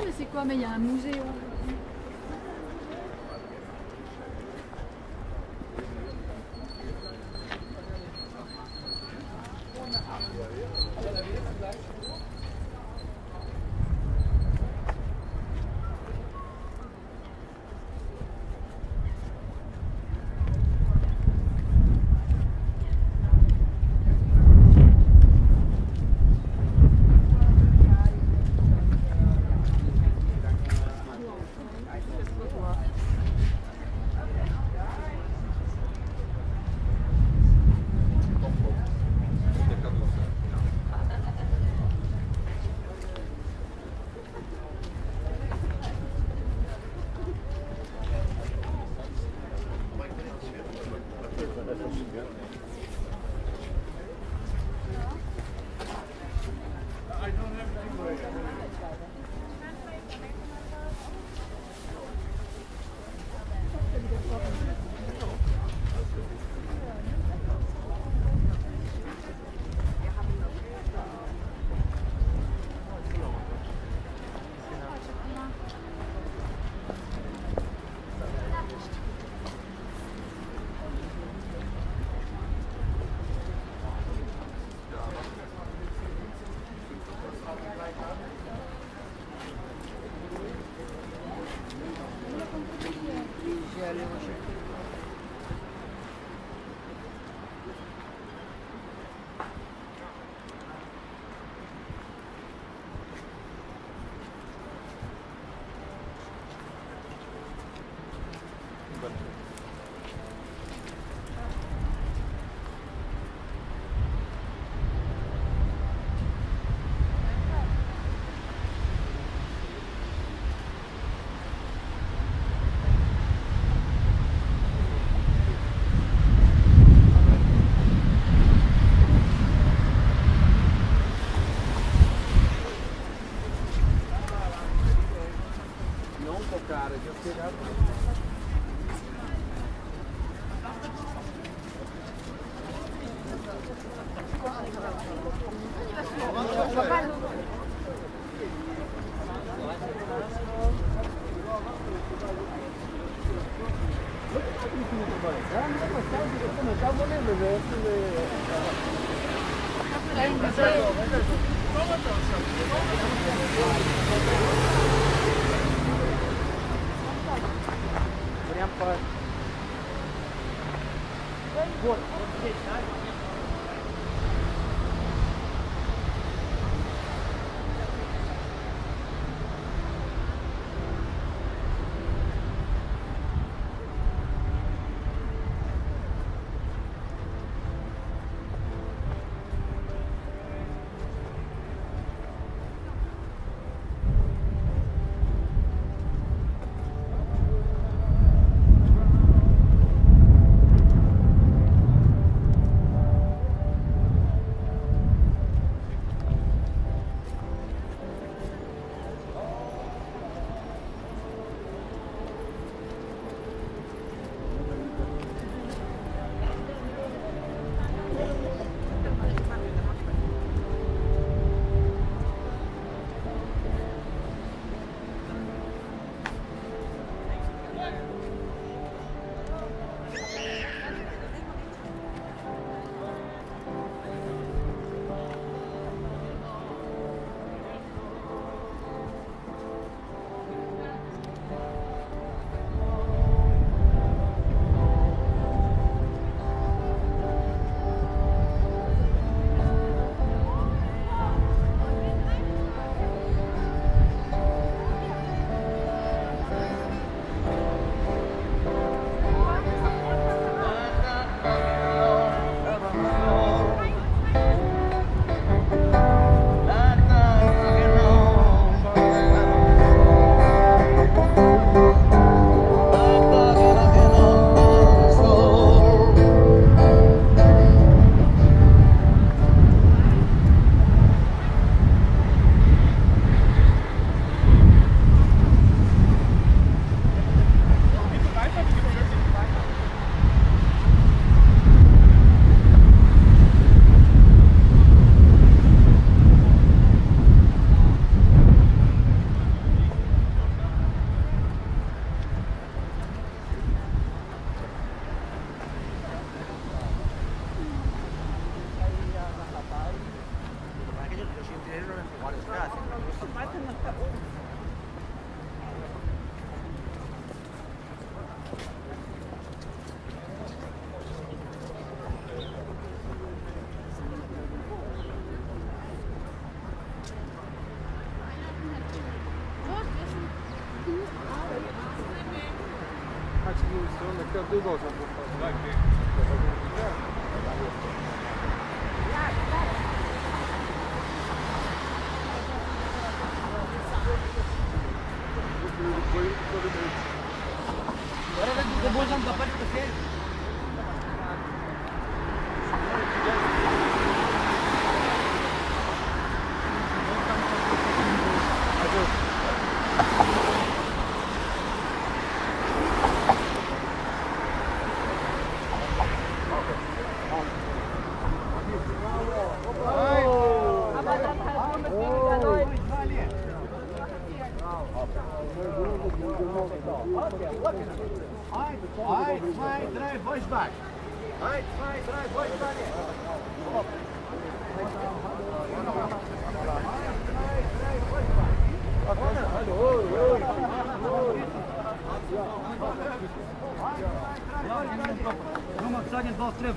Ah mais c'est quoi? Mais il y a un musée. Hein.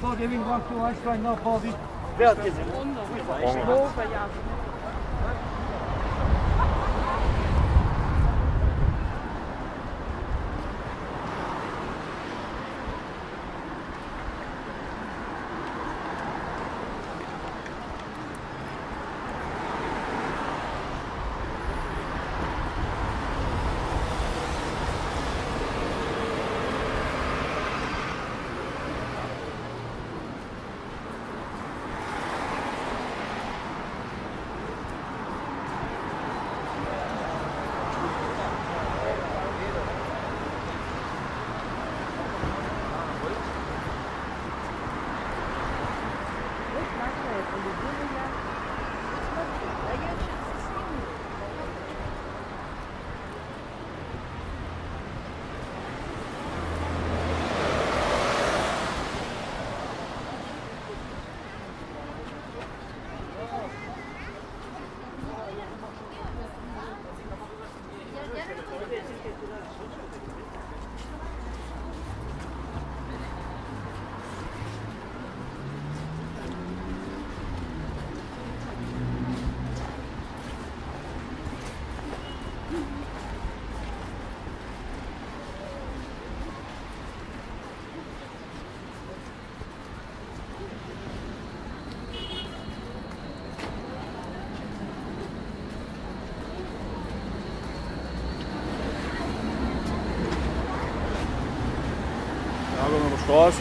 Ball giving 1-2-1 strike, no ball. Wer hat gesehen? Raus.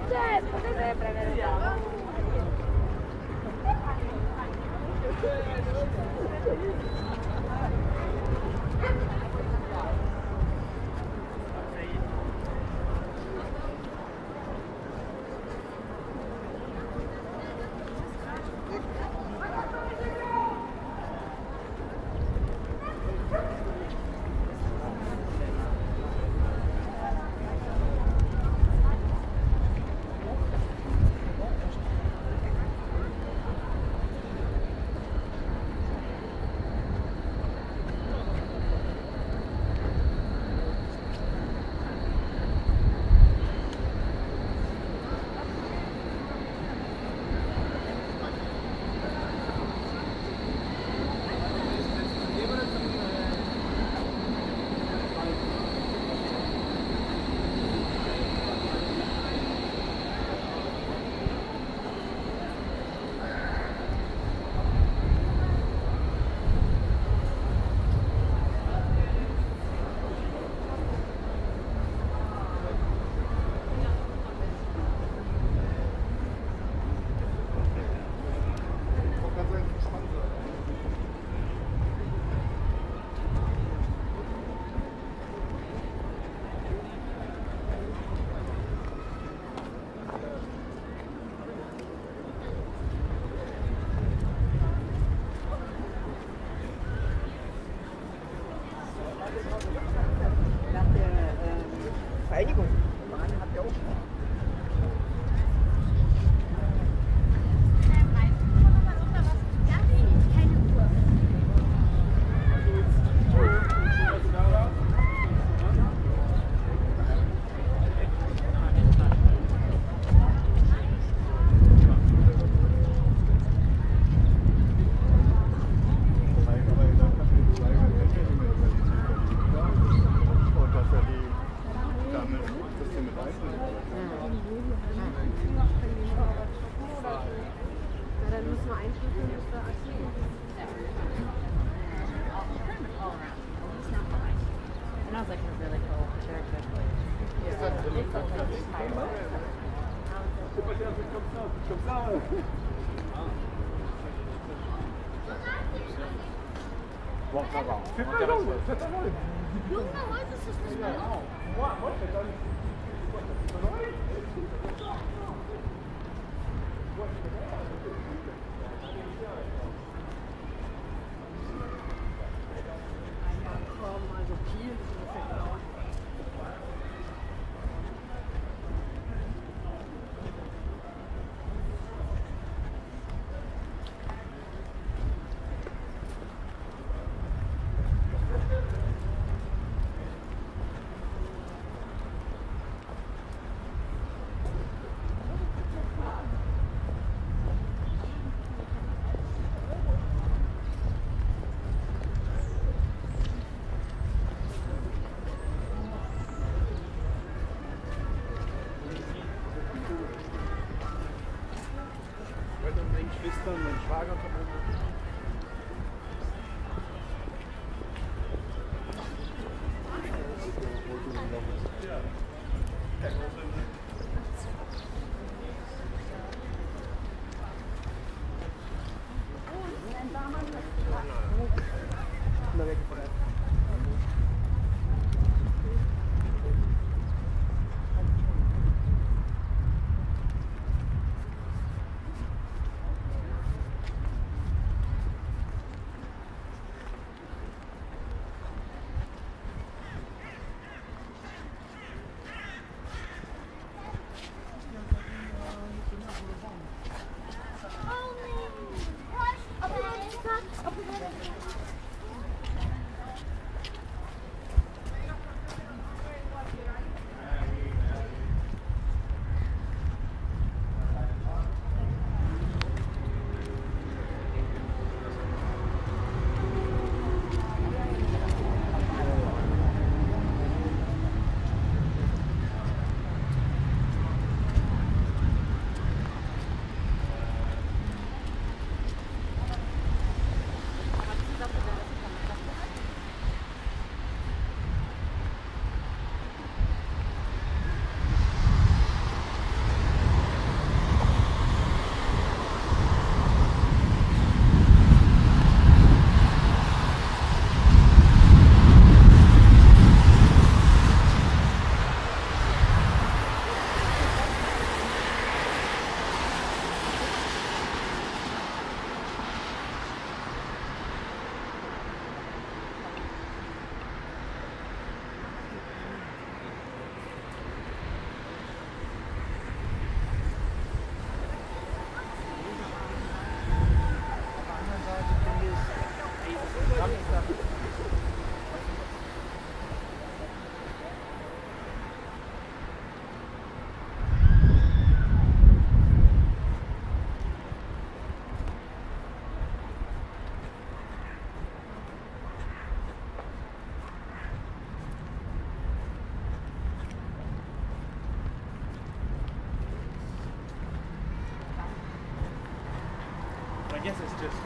c'è, potete prendere il tavolo. just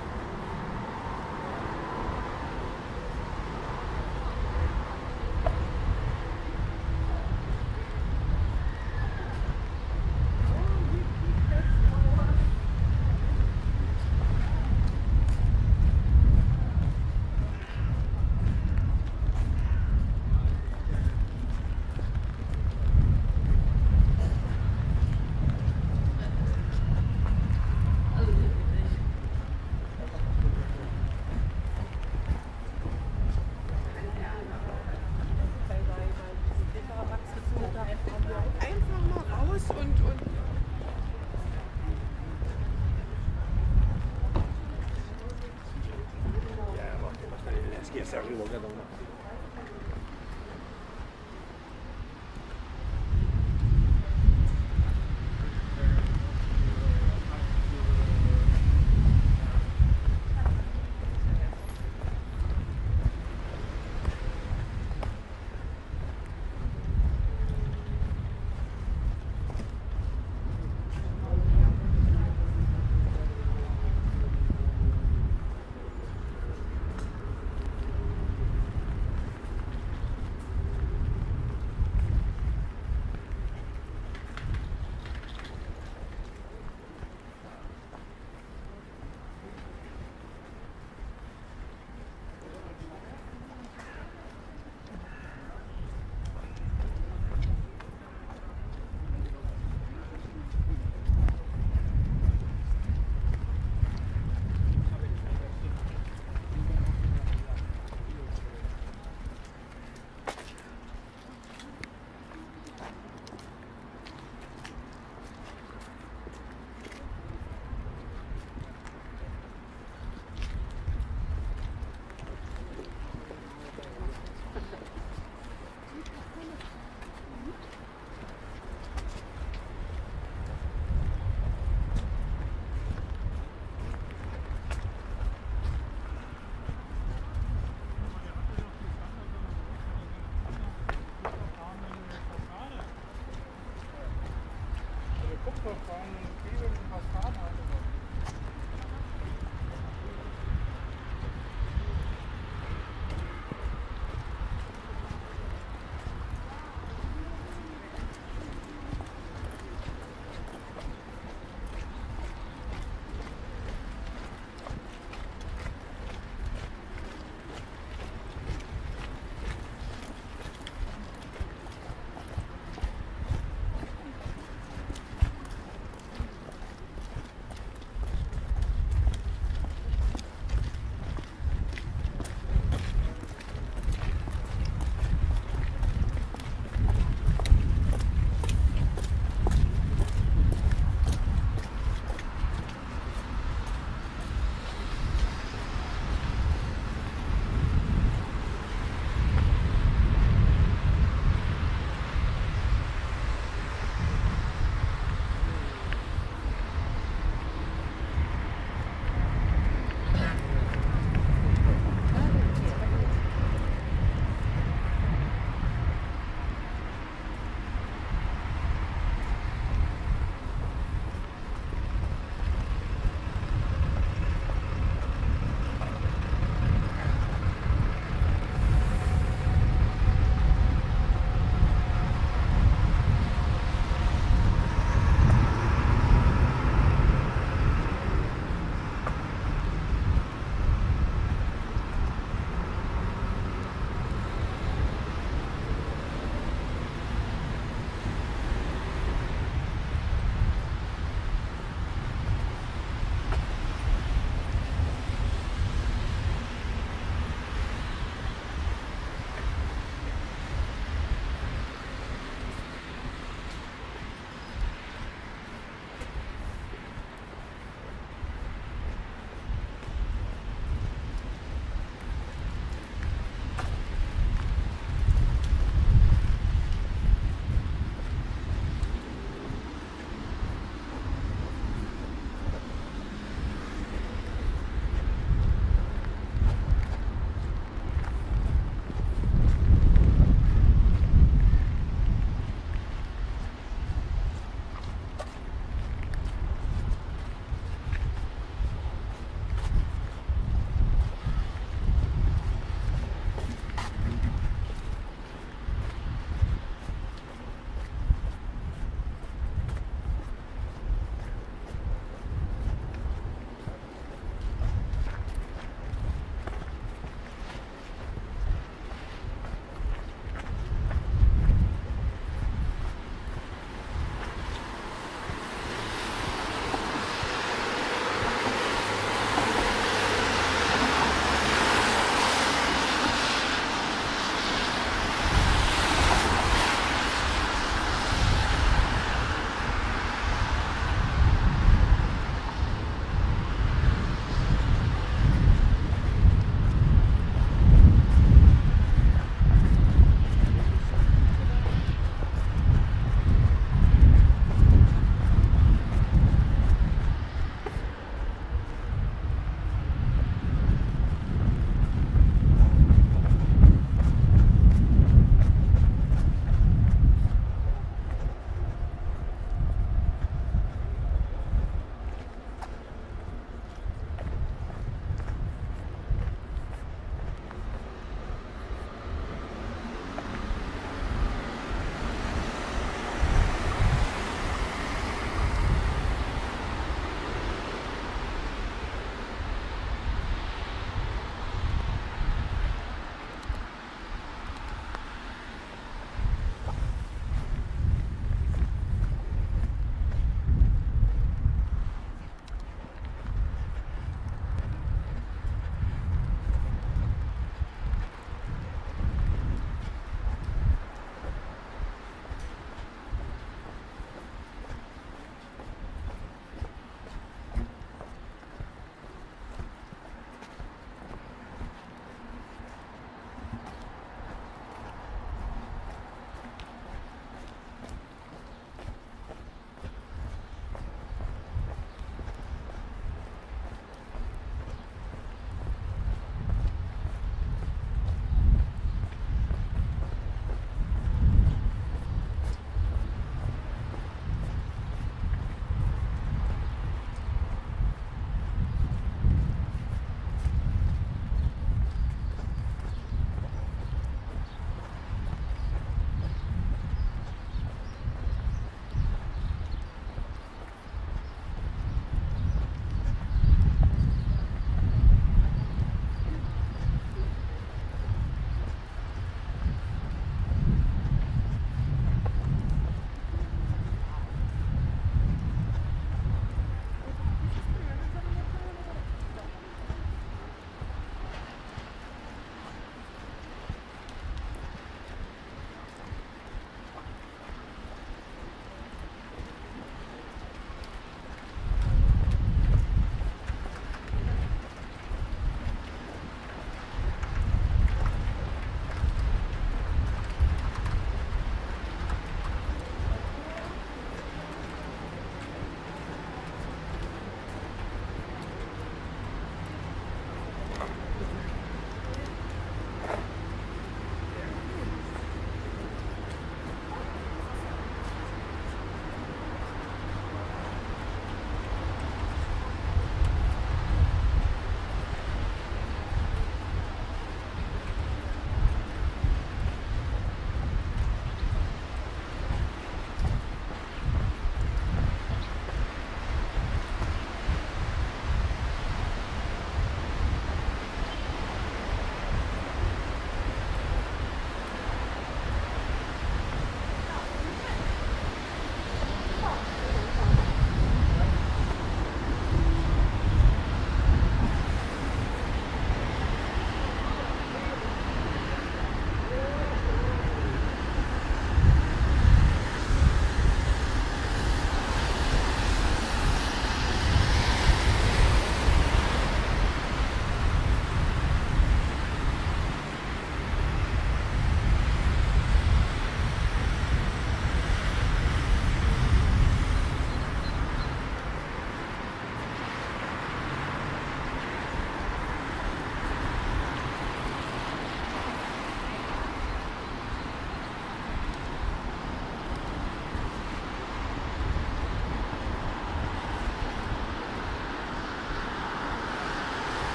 Yes, sir, we will get on that.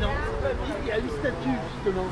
Non, il y a une statue justement.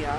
Ja.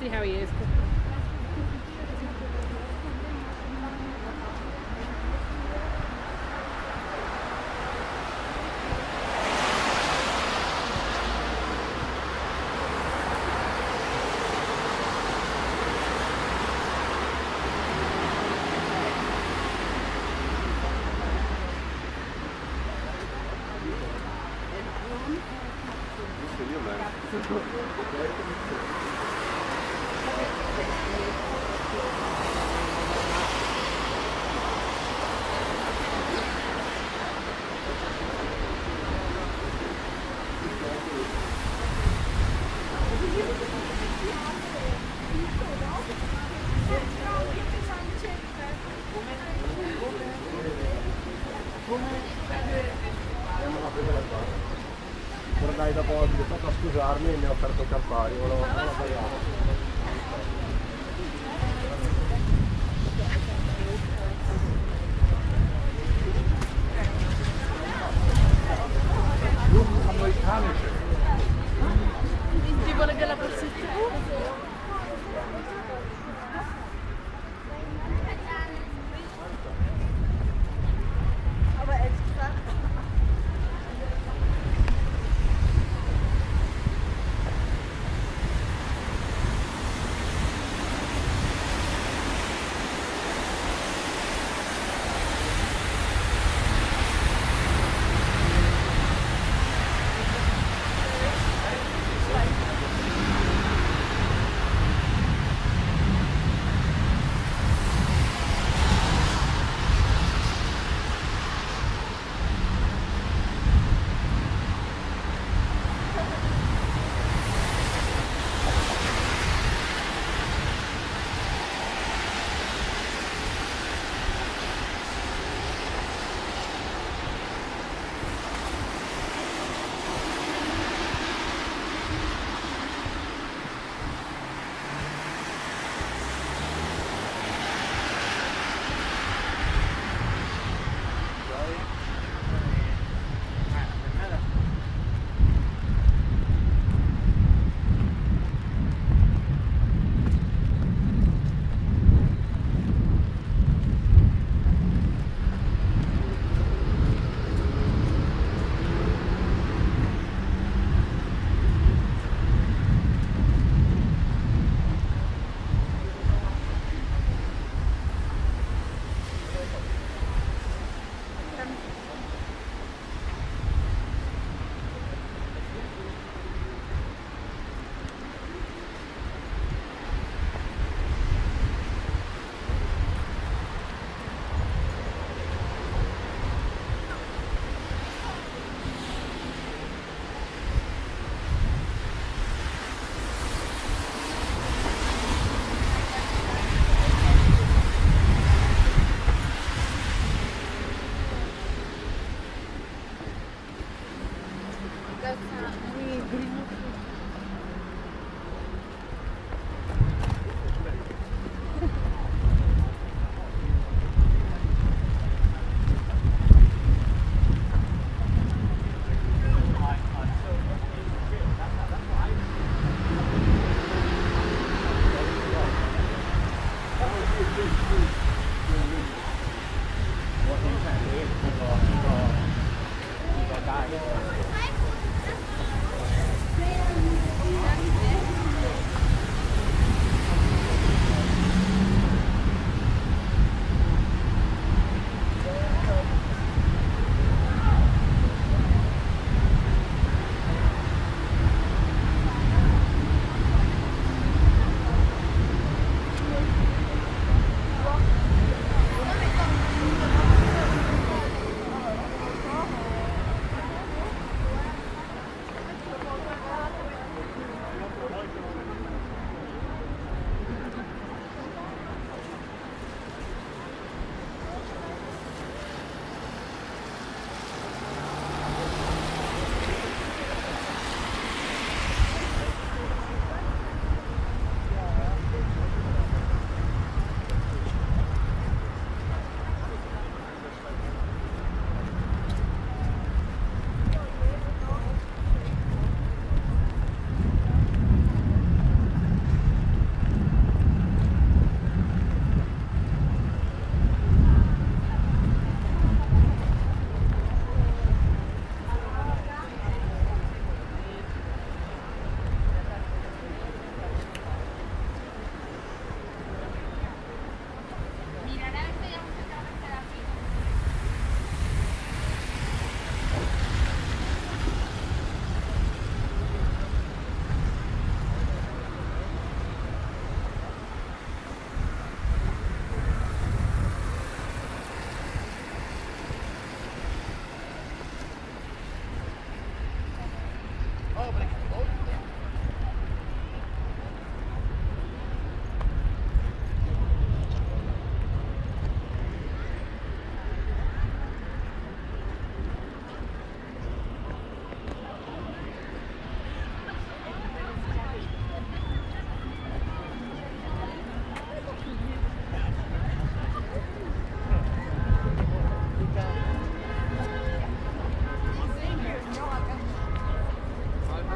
see how he is. Guardai da poco, ho fatto scusarmi e mi ha offerto Campari, volevo farla pagare. Ti vuole che la borsetta? What do you think?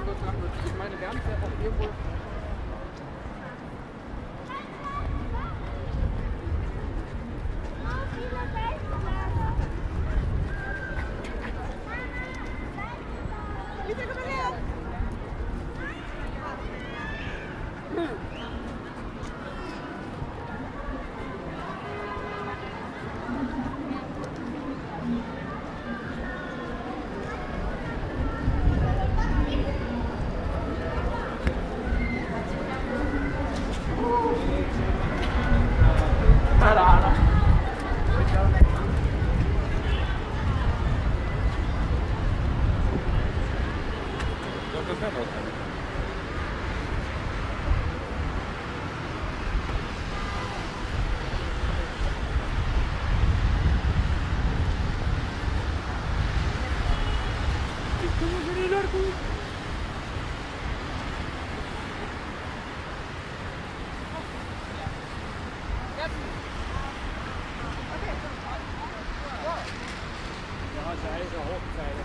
Ich meine, wir haben es ja auch irgendwo. Ja, da ist eine Hochzeit.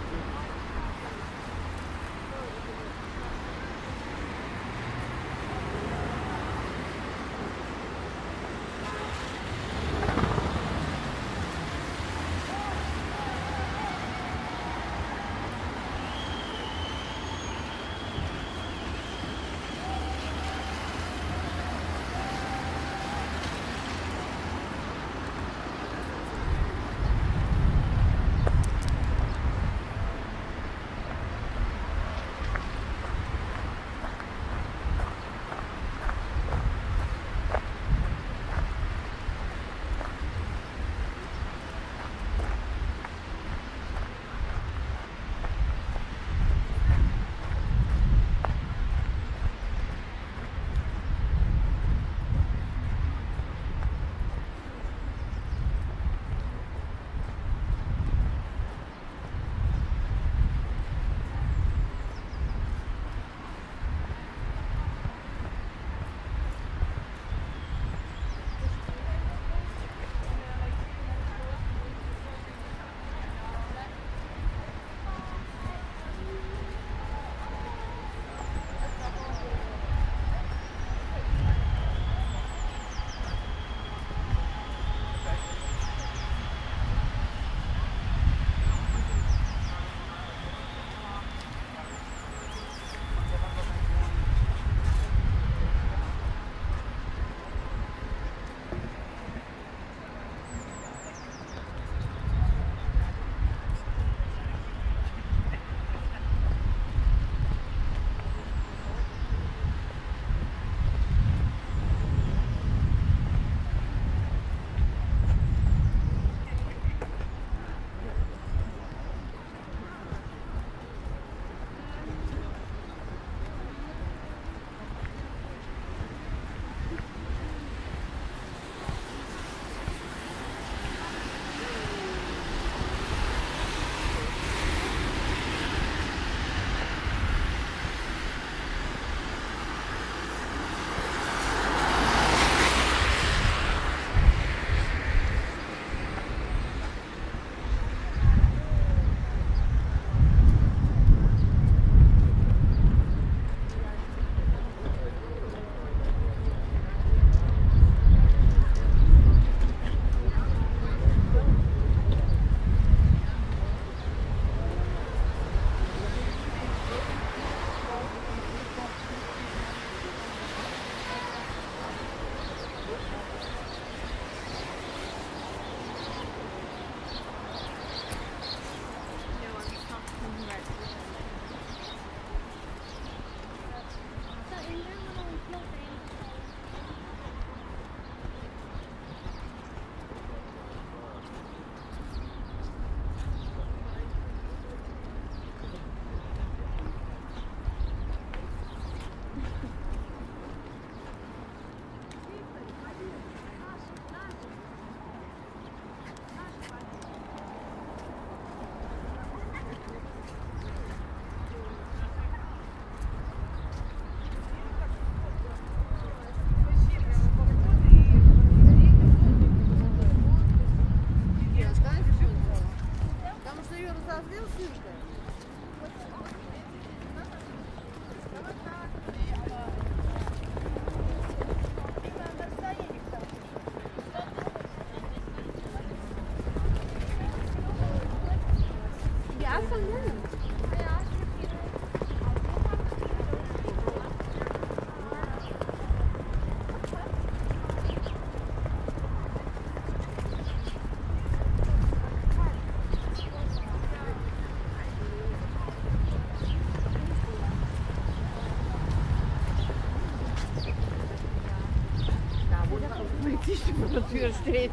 Polizisten vor der Tür stehen.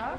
das.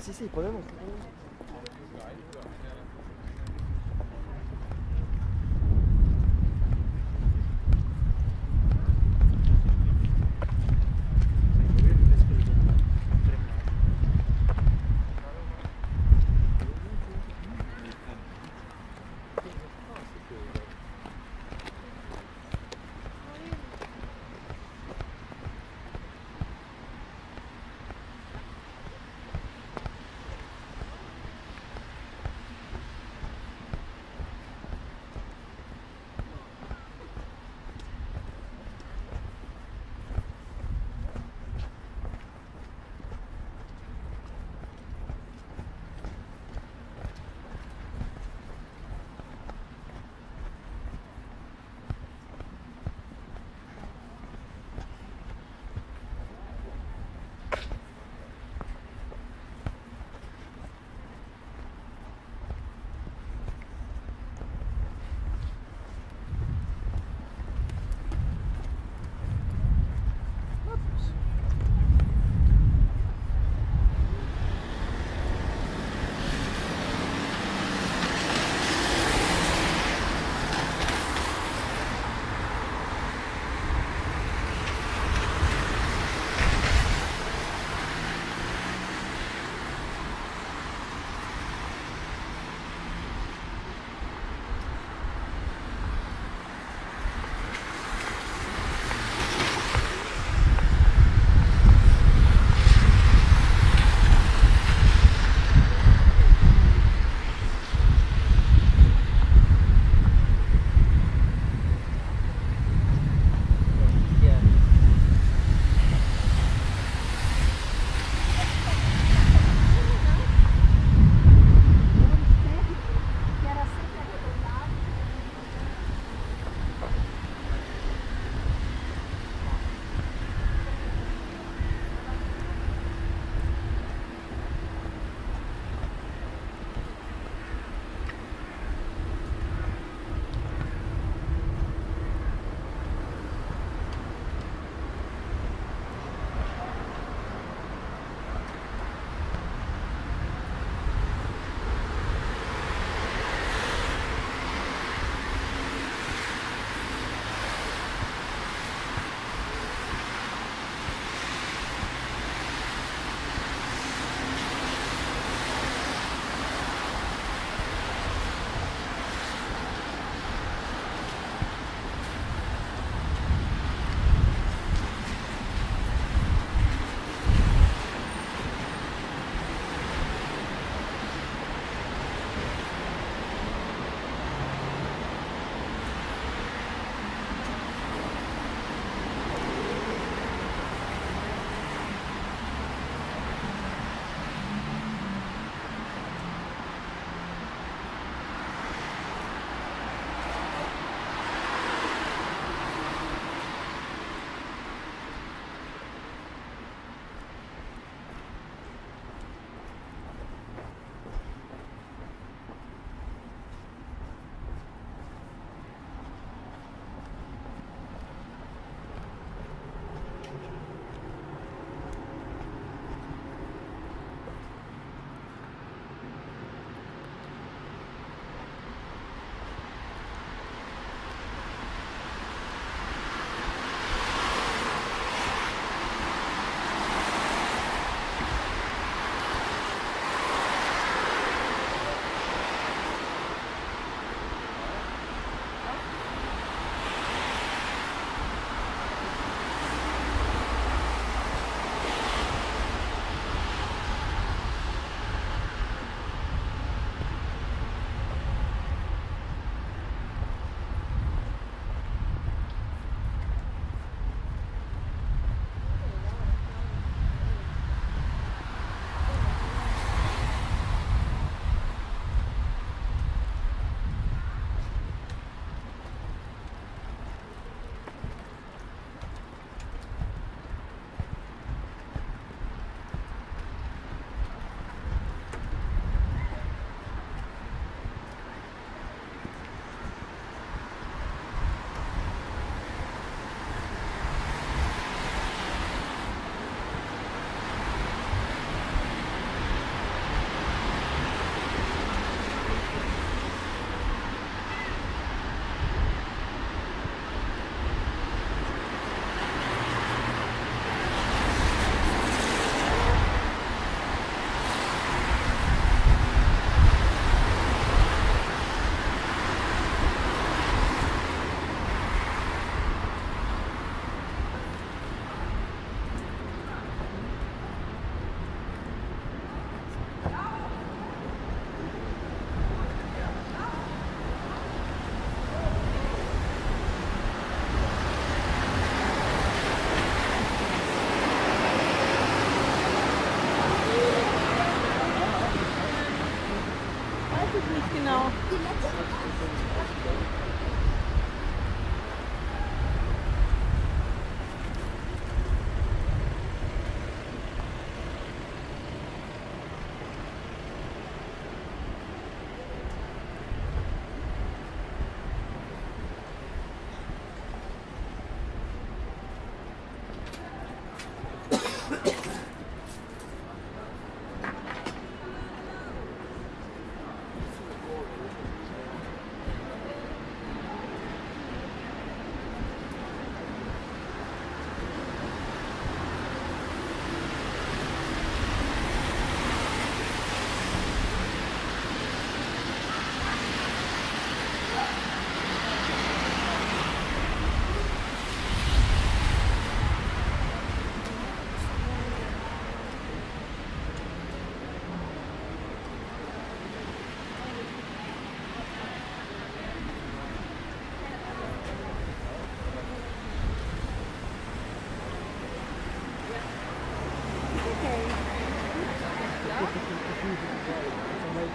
Si, si, problème.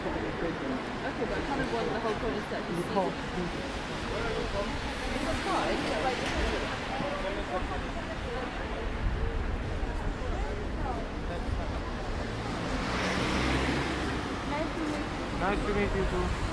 Okay, but I kind of want the whole corner section. It's not far, is it? Like, nice to meet you too.